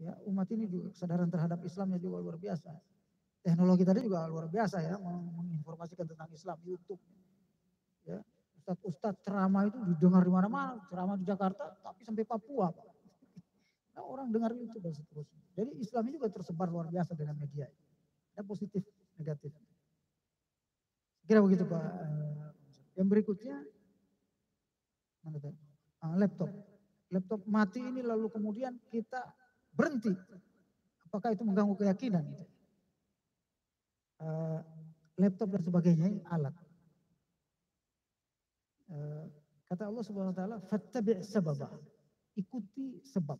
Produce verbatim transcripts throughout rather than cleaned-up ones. Ya, umat ini juga kesadaran terhadap Islamnya juga luar biasa. Teknologi tadi juga luar biasa ya, menginformasikan tentang Islam, YouTube. Ya, Ustadz-ustadz ceramah itu didengar di mana-mana, ceramah di Jakarta tapi sampai Papua, Pak. Nah, orang dengar YouTube dan seterusnya. Jadi Islam ini juga tersebar luar biasa dengan media. Ada positif, negatif. Kira begitu, Pak. Yang berikutnya mana tadi? Ah, laptop. Laptop mati ini lalu kemudian kita berhenti, apakah itu mengganggu keyakinan? Uh, laptop dan sebagainya ini alat. Uh, kata Allah Subhanahu Wa Taala, "Fattabi' sababa", ikuti sebab.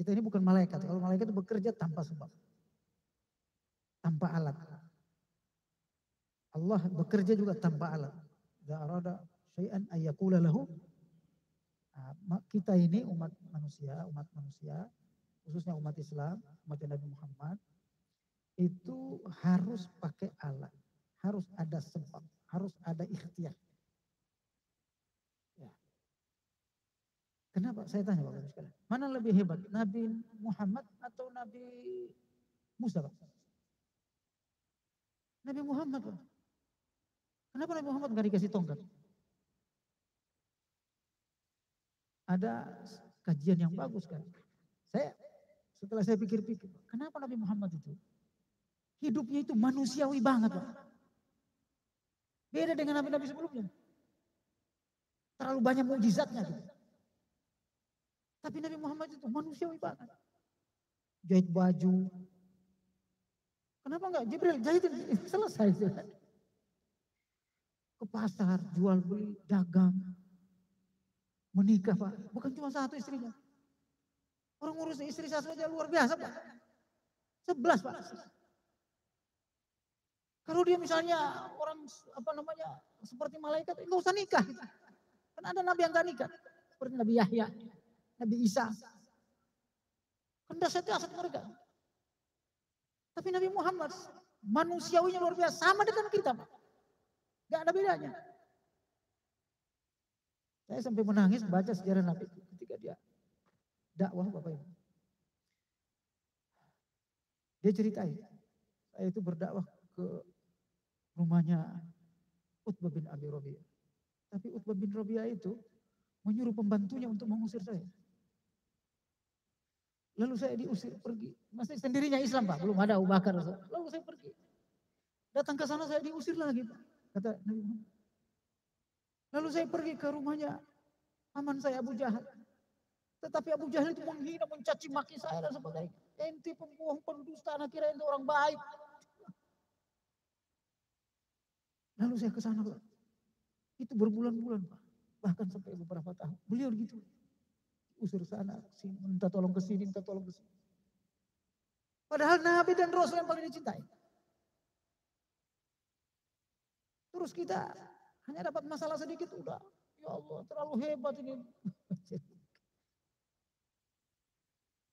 Kita ini bukan malaikat. Kalau malaikat itu bekerja tanpa sebab, tanpa alat. Allah bekerja juga tanpa alat. Idza arada syai'an ay yaqula lahu. Kita ini umat manusia, umat manusia, khususnya umat Islam, umat Nabi Muhammad, itu harus pakai alat, harus ada sebab, harus ada ikhtiar. Ya. Kenapa? Saya tanya Bapak sekalian, mana lebih hebat, Nabi Muhammad atau Nabi Musa? Pak? Nabi Muhammad. Pak. Kenapa Nabi Muhammad nggak dikasih tongkat? Ada kajian yang bagus kan. Saya setelah saya pikir-pikir, kenapa Nabi Muhammad itu hidupnya itu manusiawi banget, Pak. Beda dengan nabi-nabi sebelumnya. Terlalu banyak mukjizatnya gitu. Tapi Nabi Muhammad itu manusiawi banget. Jahit baju. Kenapa enggak Jibril jahitin selesai. Ke pasar, jual beli, dagang. Menikah, Pak. Bukan cuma satu istrinya. Orang ngurus istri satu aja luar biasa, Pak. Sebelas, Pak. Kalau dia misalnya orang apa namanya seperti malaikat, enggak usah nikah. Kan ada nabi yang gak nikah. Seperti Nabi Yahya, Nabi Isa. Kan dasarnya aset mereka. Tapi Nabi Muhammad manusiawinya luar biasa. Sama dengan kita, Pak. Gak ada bedanya. Saya sampai menangis baca sejarah Nabi ketika dia dakwah Bapak Ibu. Dia ceritain, saya itu berdakwah ke rumahnya Utbah bin Abi Rabi'ah. Tapi Utbah bin Rabi'ah itu menyuruh pembantunya untuk mengusir saya. Lalu saya diusir pergi. Masih sendirinya Islam, Pak, belum ada Abu Bakar. Lalu saya pergi. Datang ke sana saya diusir lagi, Pak. Kata Nabi Muhammad. Lalu saya pergi ke rumahnya paman saya Abu Jahal. Tetapi Abu Jahal itu menghina, mencaci maki saya dan sebagainya. Ente pembohong, pendusta, anak kira ente orang baik. Lalu saya ke sana, Pak. Itu berbulan-bulan, Pak. Bahkan sampai beberapa tahun. Beliau gitu. Usir sana, kesini, minta tolong ke sini, minta tolong ke sini. Padahal Nabi dan Rasul yang paling dicintai. Terus kita hanya dapat masalah sedikit, udah. Ya Allah, terlalu hebat ini.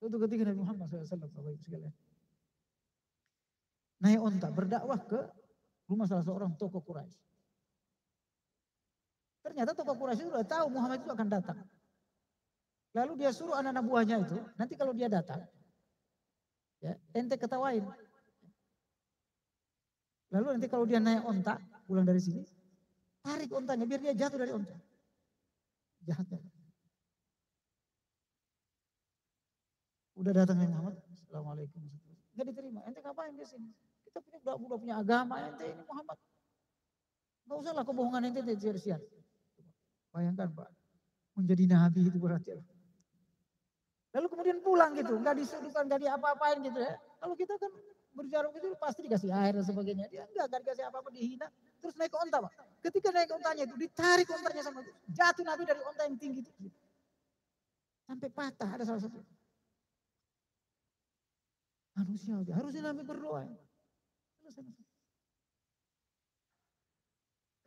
Itu ketika Nabi Muhammad shallallahu alaihi wasallam. Naik onta, berdakwah ke rumah salah seorang tokoh Quraisy. Ternyata tokoh Quraisy itu sudah tahu Muhammad itu akan datang. Lalu dia suruh anak-anak buahnya itu, nanti kalau dia datang, ya, ente ketawain. Lalu nanti kalau dia naik onta, pulang dari sini, tarik ontanya, biar dia jatuh dari onta. Jahatnya. Udah datang Nabi Muhammad, Assalamualaikum. Gak diterima, ente ngapain di sini? Kita punya udah, udah punya agama, ente ini Muhammad. Gak usah lah kebohongan ente, ente sia-sia. Bayangkan, Pak, menjadi nabi itu berarti. Lalu kemudian pulang gitu, gak disuruhkan, gak diapa-apain gitu ya. Kalau kita kan berjarum itu pasti dikasih air dan sebagainya. Dia enggak, enggak dikasih apa-apa, dihina. Terus naik ke onta, Pak. Ketika naik ke ontanya itu ditarik ontanya sama itu. Jatuh Nabi dari onta yang tinggi itu. Sampai patah ada salah satu. Manusia aja. Harusnya Nabi berdoa.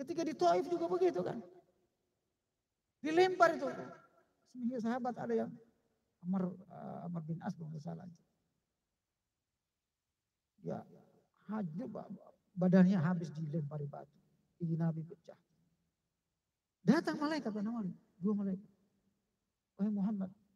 Ketika di Taif juga begitu kan. Dilempar itu. Sehingga sahabat ada yang Amr, Amr bin As kalau enggak salah itu. Ya, haji, badannya habis dilempari batu. Gigi Nabi pecah. Datang malaikat, dua malaikat. Wahai Muhammad,